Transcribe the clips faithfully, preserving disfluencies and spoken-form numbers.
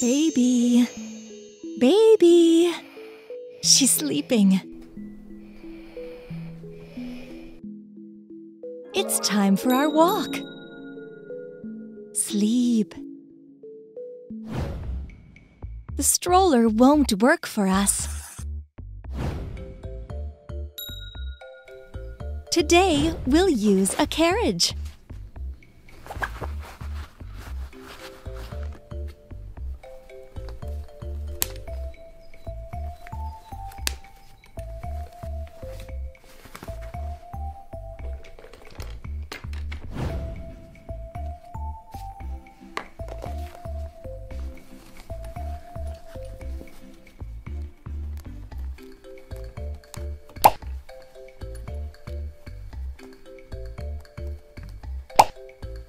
Baby, baby, she's sleeping. It's time for our walk. Sleep. The stroller won't work for us. Today, we'll use a carriage.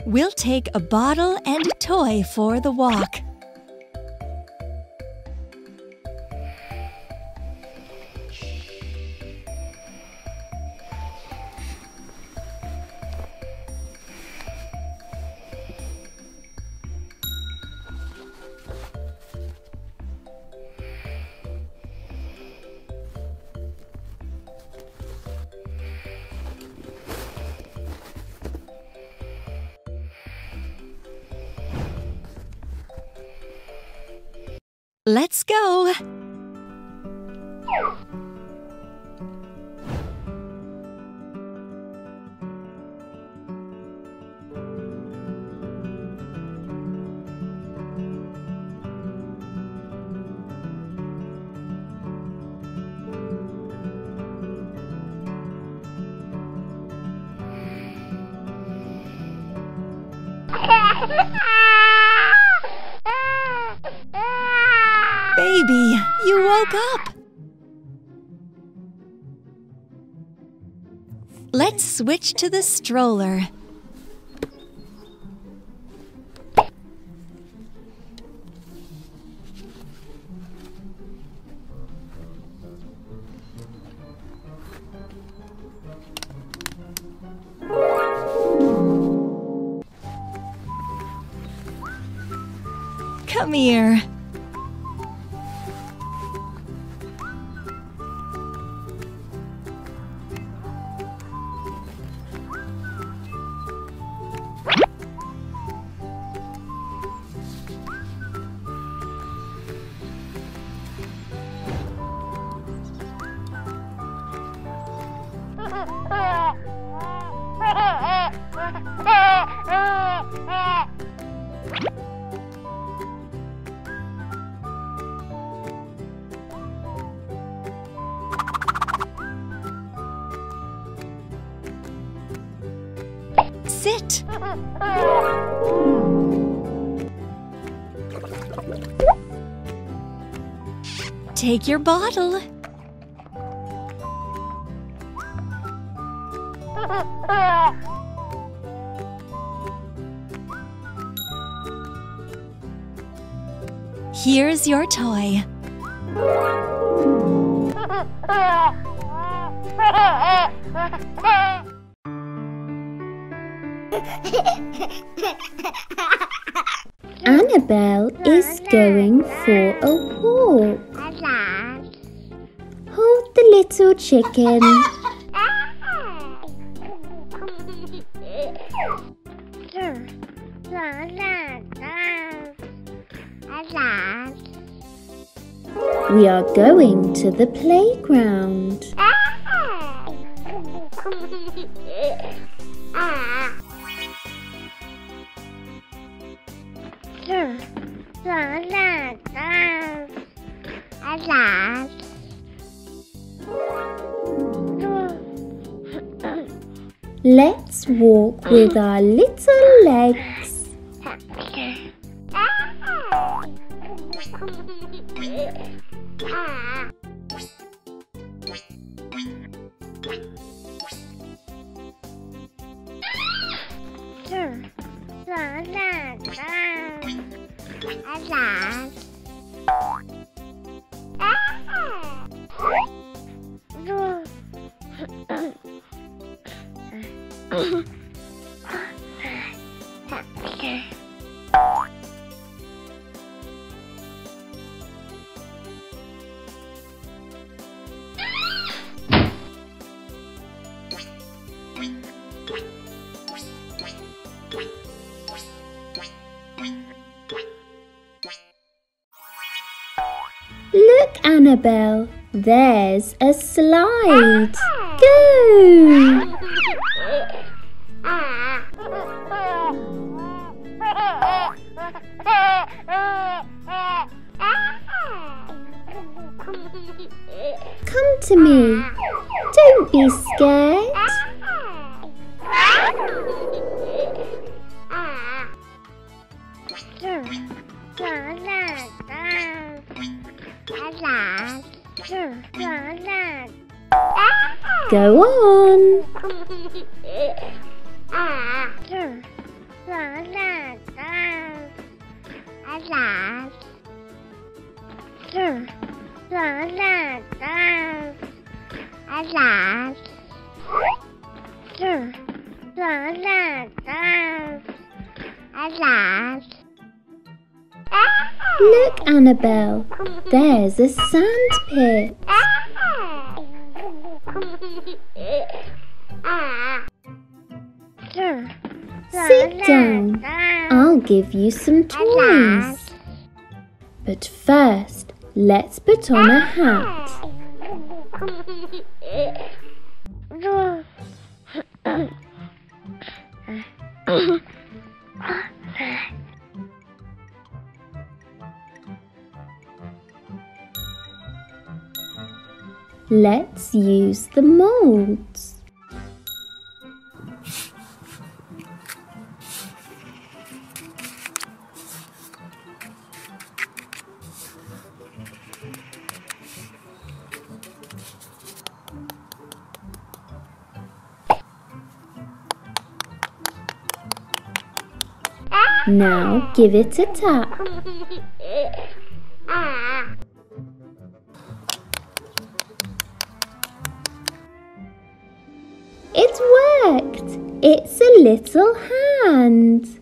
We'll take a bottle and a toy for the walk. Let's go! Baby, you woke up! Let's switch to the stroller. Come here. Sit. Take your bottle. Here's your toy. Annabelle is going for a walk. Hold the little chicken. We are going to the playground. Let's walk with our little legs. Look, Annabelle, there's a slide. Go! Come to me. Don't be scared. Go on. Look, Annabelle, there's a sand pit. Sit down, I'll give you some toys. But first, let's put on a hat. Let's use the molds. Now give it a tap. It worked! It's a little hand.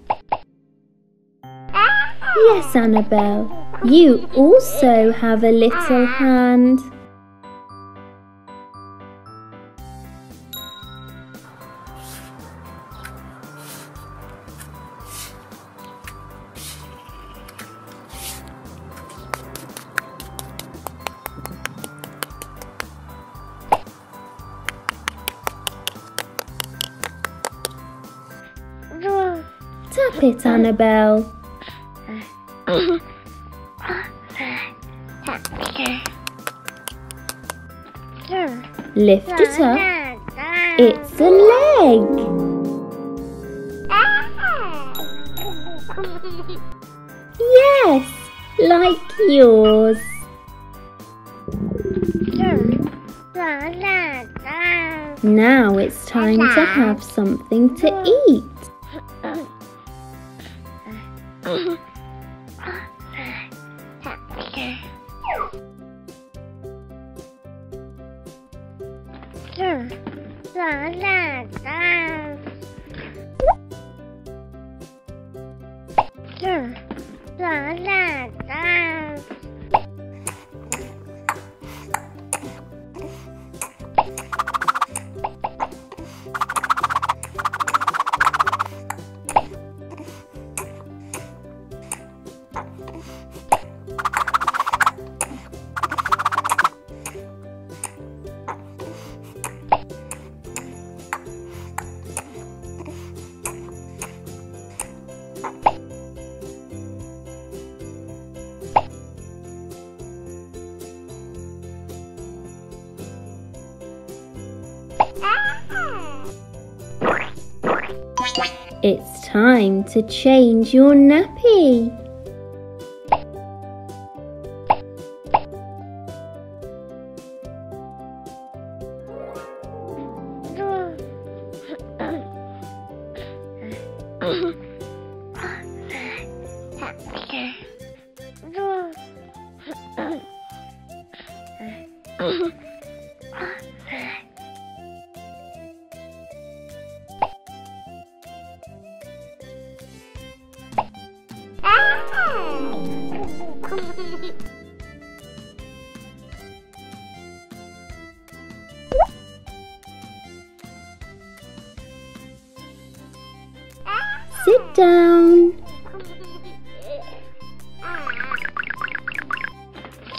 Yes, Annabelle, you also have a little hand. Tap it, Annabelle. Lift it up. It's a leg. Yes, like yours. Now it's time to have something to eat. It's time to change your nappy. Sit down.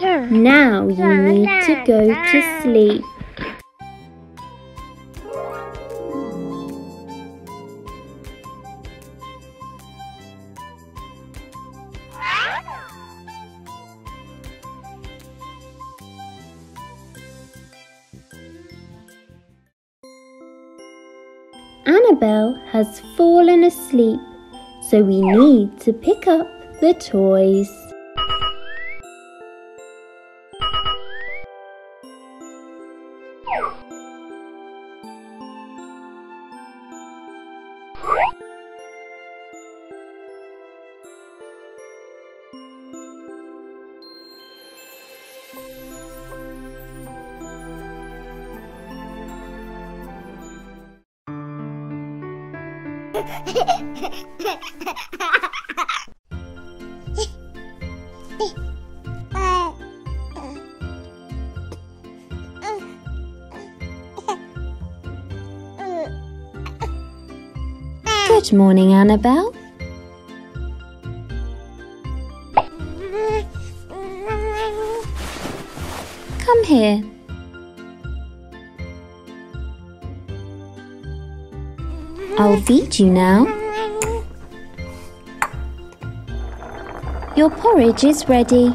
Now you need to go to sleep. Annabelle has fallen asleep, so we need to pick up the toys. Good morning, Annabelle. Come here. I'll feed you now. Your porridge is ready.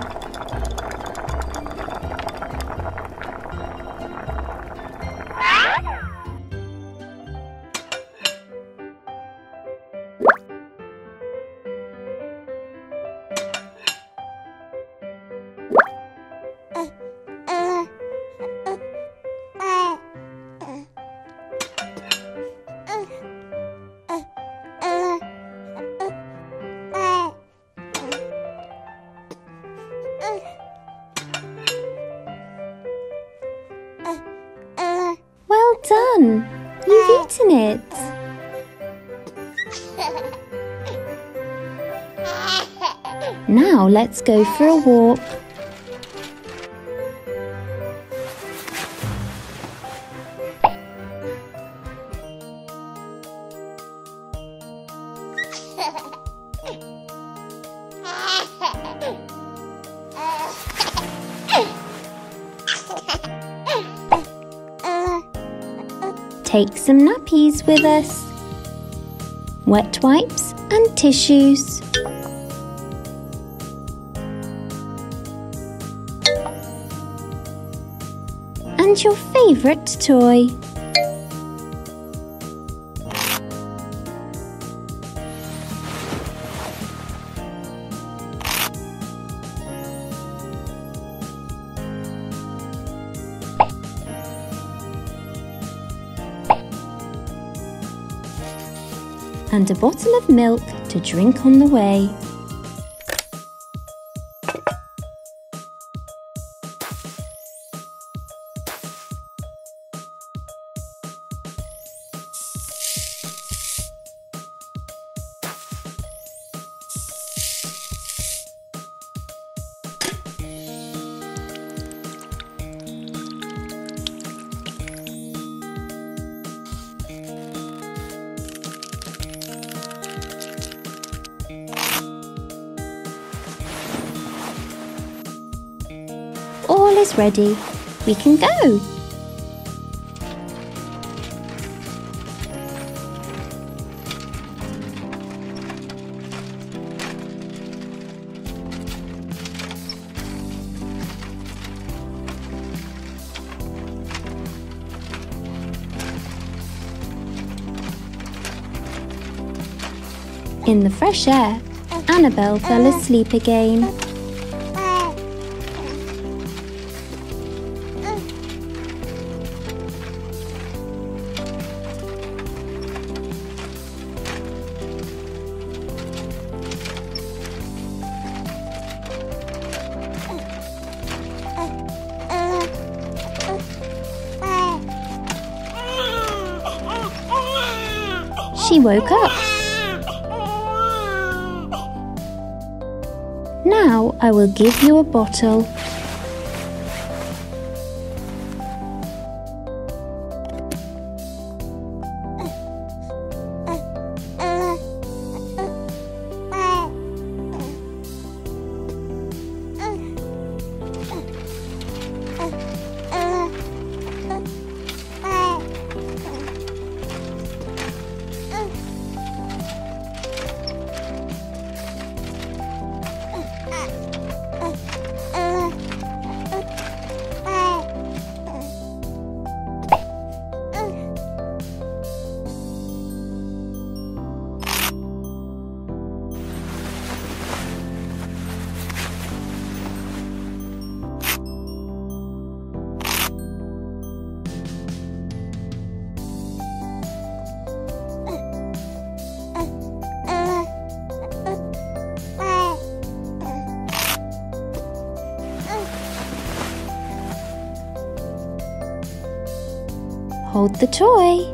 Done! You've eaten it! Now let's go for a walk. Take some nappies with us, wet wipes and tissues. And your favourite toy. And a bottle of milk to drink on the way. All is ready. We can go. In the fresh air, Annabelle fell asleep again. She woke up. Now I will give you a bottle. Hold the toy.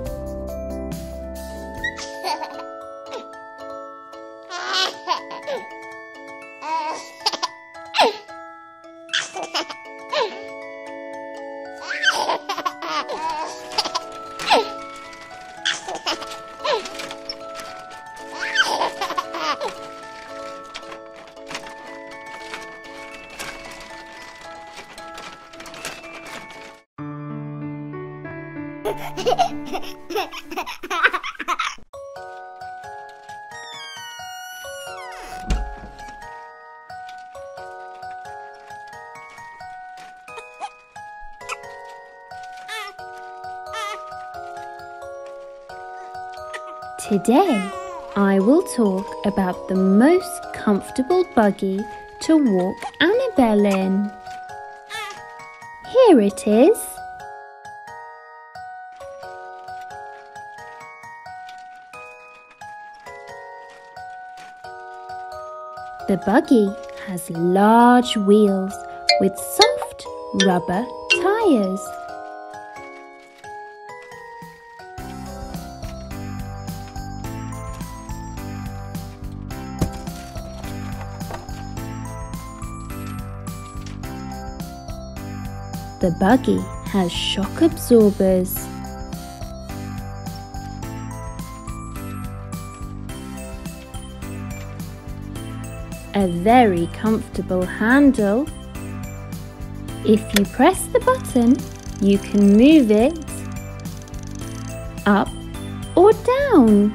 Today, I will talk about the most comfortable buggy to walk Annabelle in. Here it is. The buggy has large wheels with soft rubber tires. The buggy has shock absorbers. A very comfortable handle. If you press the button, you can move it up or down.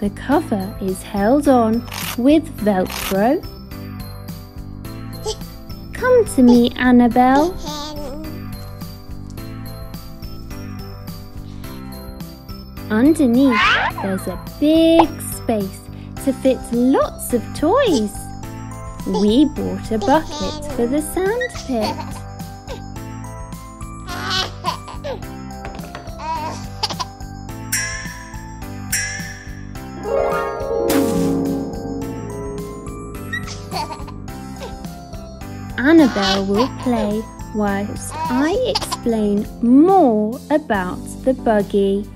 The cover is held on with Velcro. Come to me, Annabelle. Underneath, there's a big space to fit lots of toys. We bought a bucket for the sand pit. Annabelle will play whilst I explain more about the buggy.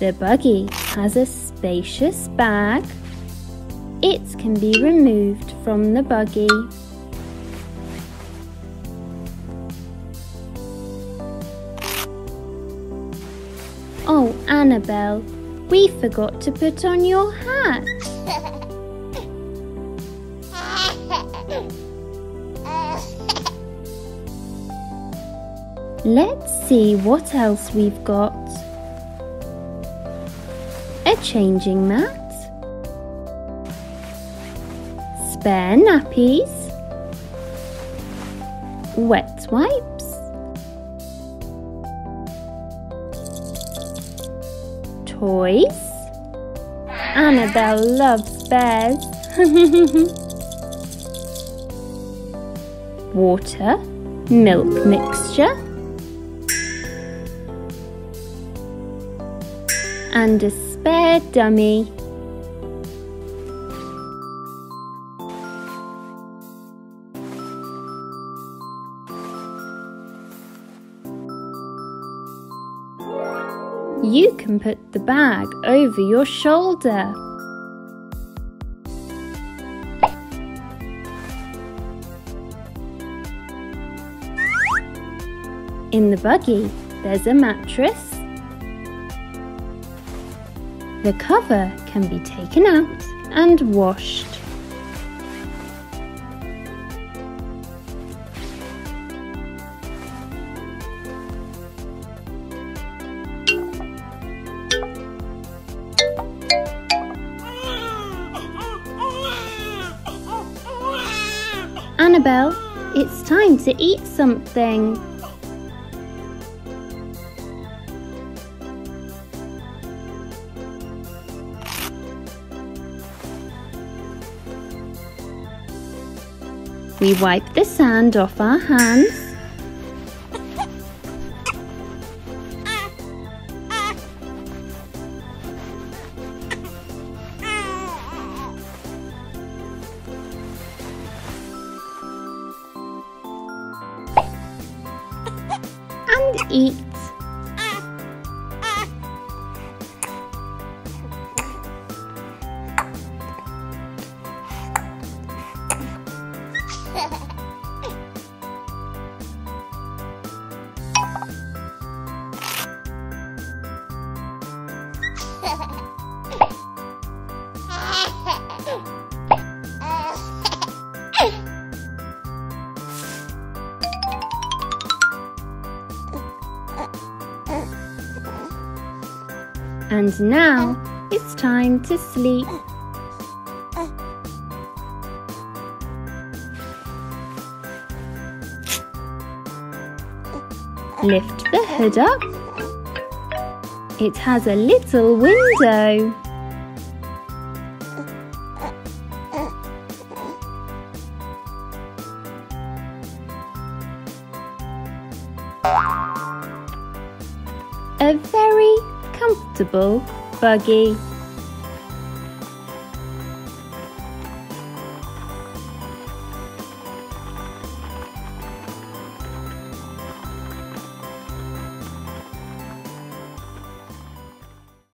The buggy has a spacious bag. It can be removed from the buggy. Oh, Annabelle, we forgot to put on your hat. Let's see what else we've got. A changing mat, spare nappies, wet wipes, toys. Annabelle loves bears. Water, milk mixture, and a spare dummy. You can put the bag over your shoulder. In the buggy, there's a mattress. The cover can be taken out and washed. Annabelle, it's time to eat something. We wipe the sand off our hands. eat. And now it's time to sleep. Lift the hood up. It has a little window. A very comfortable buggy.